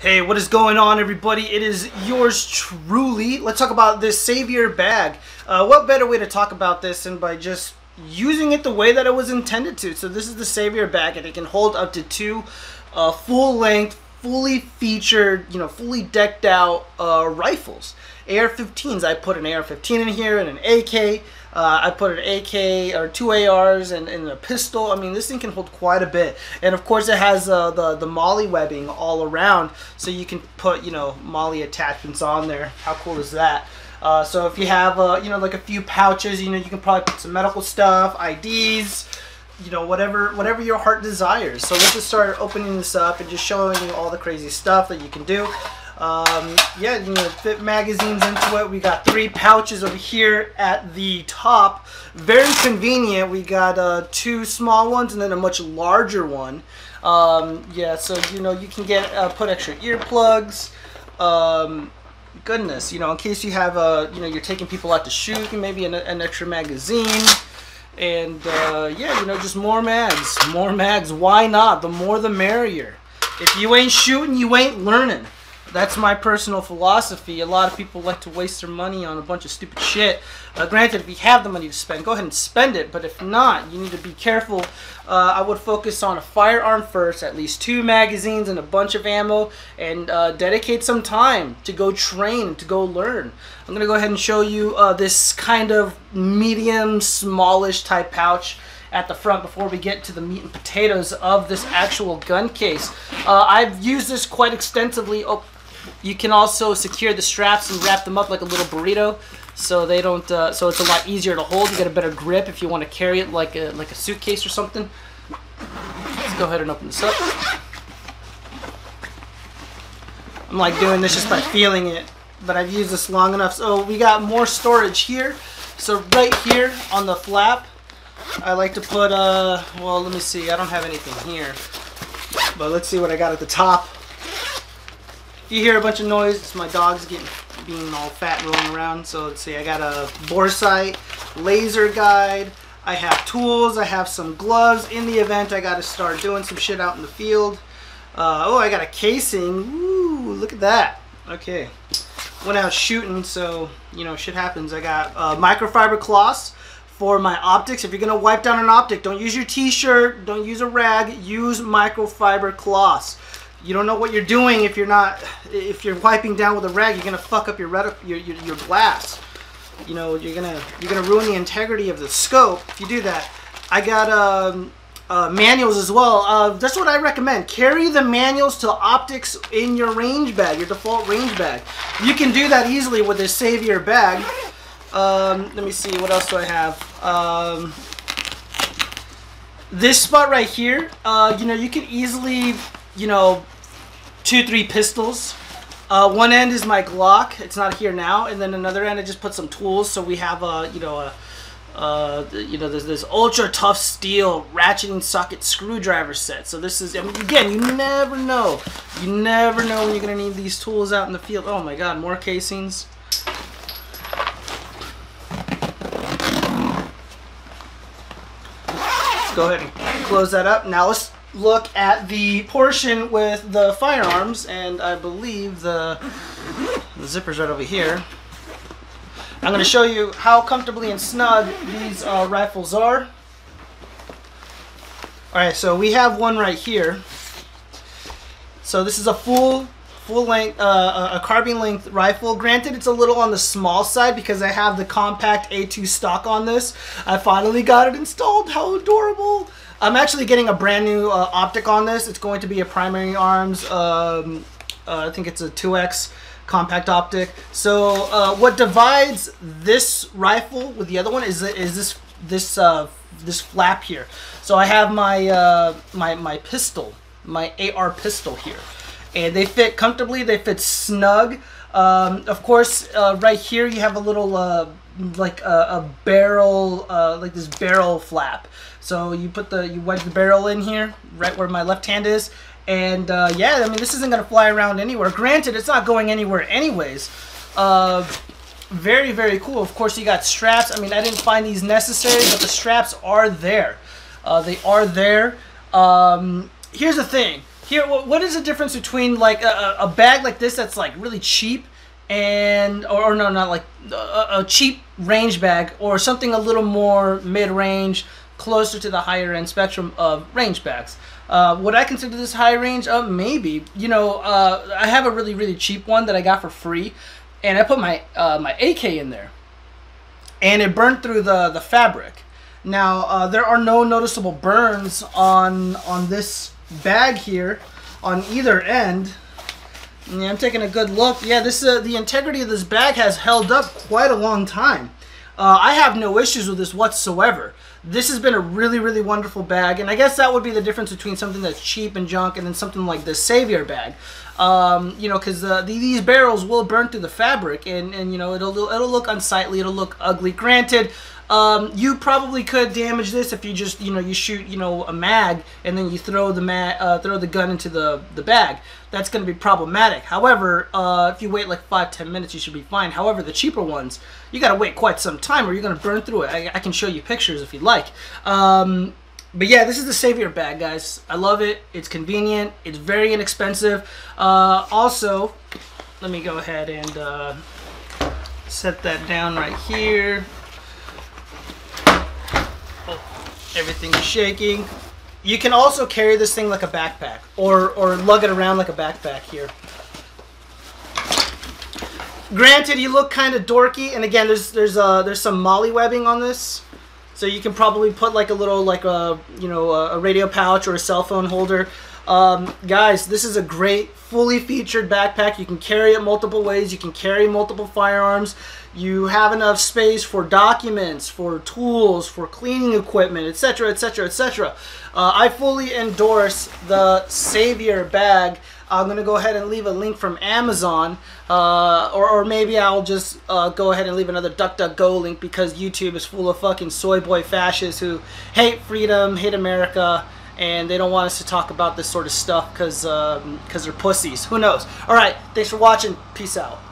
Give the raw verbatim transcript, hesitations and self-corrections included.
Hey, what is going on, everybody? It is yours truly. Let's talk about this Savior bag. Uh, what better way to talk about this than by just using it the way that it was intended to. So this is the Savior bag, and it can hold up to two uh, full-length, fully featured, you know, fully decked out uh, rifles. A R fifteens. I put an A R fifteen in here and an A K. Uh, I put an A K or two A Rs and, and a pistol. I mean, this thing can hold quite a bit. And of course, it has uh, the, the MOLLE webbing all around, so you can put, you know, MOLLE attachments on there. How cool is that? Uh, so if you have, uh, you know, like a few pouches, you know, you can probably put some medical stuff, I Ds, you know, whatever whatever your heart desires. So let's just start opening this up and just showing you all the crazy stuff that you can do. Um, yeah, you know, fit magazines into it. We got three pouches over here at the top. Very convenient. We got uh, two small ones and then a much larger one. Um, yeah, so, you know, you can get uh, put extra earplugs. Um, goodness, you know, in case you have, uh, you know, you're taking people out to shoot, maybe an, an extra magazine. And, uh, yeah, you know, just more mags. More mags. Why not? The more the merrier. If you ain't shooting, you ain't learning. That's my personal philosophy. A lot of people like to waste their money on a bunch of stupid shit. Uh, granted, if you have the money to spend, go ahead and spend it. But if not, you need to be careful. Uh, I would focus on a firearm first, at least two magazines and a bunch of ammo, and uh, dedicate some time to go train, to go learn. I'm going to go ahead and show you uh, this kind of medium, smallish type pouch at the front before we get to the meat and potatoes of this actual gun case. Uh, I've used this quite extensively. Oh, you can also secure the straps and wrap them up like a little burrito, so they don't. Uh, so it's a lot easier to hold. You get a better grip if you want to carry it like a like a suitcase or something. Let's go ahead and open this up. I'm like doing this just by feeling it, but I've used this long enough. So we got more storage here. So right here on the flap, I like to put. Uh, well, let me see. I don't have anything here, but let's see what I got at the top. You hear a bunch of noise, it's my dogs getting being all fat rolling around. So let's see, I got a bore sight, laser guide, I have tools, I have some gloves in the event I gotta start doing some shit out in the field. Uh, oh, I got a casing. Ooh, look at that. Okay, went out shooting, so you know, shit happens. I got uh, microfiber cloths for my optics. If you're gonna wipe down an optic, don't use your t-shirt, don't use a rag, use microfiber cloths. You don't know what you're doing if you're not, if you're wiping down with a rag, you're gonna fuck up your retic your, your your glass. You know, you're gonna you're gonna ruin the integrity of the scope if you do that. I got um, uh, manuals as well. Uh, that's what I recommend. Carry the manuals to optics in your range bag, your default range bag. You can do that easily with this Savior bag. Um, let me see, what else do I have? Um, this spot right here, uh, you know, you can easily, you know, two, three pistols. Uh, one end is my Glock. It's not here now. And then another end, I just put some tools. So we have a, you know, a, uh, you know, there's this ultra tough steel ratchet and socket screwdriver set. So this is, I mean, again, you never know. You never know when you're gonna need these tools out in the field. Oh my God, more casings. Let's go ahead and close that up. Now let's look at the portion with the firearms, and I believe the, the zipper's right over here. I'm going to show you how comfortably and snug these uh, rifles are. Alright, so we have one right here. So this is a full full length, uh, a carbine length rifle. Granted, it's a little on the small side because I have the compact A two stock on this. I finally got it installed. How adorable! I'm actually getting a brand new uh, optic on this. It's going to be a Primary Arms. Um, uh, I think it's a two X compact optic. So uh, what divides this rifle with the other one is is this this uh, this flap here. So I have my uh, my my pistol, my A R pistol here, and they fit comfortably. They fit snug. Um, of course, uh, right here you have a little uh, like a, a barrel, uh, like this barrel flap. So you put the, you wedge the barrel in here, right where my left hand is, and uh, yeah, I mean, this isn't gonna fly around anywhere. Granted, it's not going anywhere anyways. Uh, very, very cool. Of course, you got straps. I mean, I didn't find these necessary, but the straps are there. Uh, they are there. Um, here's the thing. here, what is the difference between like a, a bag like this that's like really cheap and, or, or no, not like a, a cheap range bag, or something a little more mid-range, closer to the higher end spectrum of range bags? Uh, would I consider this high range? Uh, maybe. You know, uh, I have a really, really cheap one that I got for free, and I put my uh, my A K in there, and it burned through the the fabric. Now uh, there are no noticeable burns on on this bag here, on either end. Yeah, I'm taking a good look. Yeah, this uh, the integrity of this bag has held up quite a long time. Uh, I have no issues with this whatsoever. This has been a really, really wonderful bag, and I guess that would be the difference between something that's cheap and junk and then something like the Savior bag. Um, you know, because uh, the, these barrels will burn through the fabric, and, and you know, it'll, it'll look unsightly, it'll look ugly. Granted, um, you probably could damage this if you just, you know, you shoot, you know, a mag, and then you throw the, ma uh, throw the gun into the, the bag. That's going to be problematic. However, uh, if you wait like five to ten minutes, you should be fine. However, the cheaper ones, you got to wait quite some time or you're going to burn through it. I, I can show you pictures if you'd like. Like um but yeah, this is the Savior bag, guys. I love it. It's convenient, it's very inexpensive. Uh also, let me go ahead and uh set that down right here. Oh, everything's shaking. You can also carry this thing like a backpack, or or lug it around like a backpack here. Granted, you look kind of dorky, and again, there's there's uh there's some MOLLE webbing on this. So you can probably put like a little, like a, you know, a radio pouch or a cell phone holder. Um, guys, this is a great fully featured backpack. You can carry it multiple ways. You can carry multiple firearms. You have enough space for documents, for tools, for cleaning equipment, et cetera, et cetera, et cetera. Uh, I fully endorse the Savior bag. I'm going to go ahead and leave a link from Amazon, uh, or, or maybe I'll just uh, go ahead and leave another DuckDuckGo link, because YouTube is full of fucking soy boy fascists who hate freedom, hate America, and they don't want us to talk about this sort of stuff because um, 'cause they're pussies. Who knows? All right, thanks for watching. Peace out.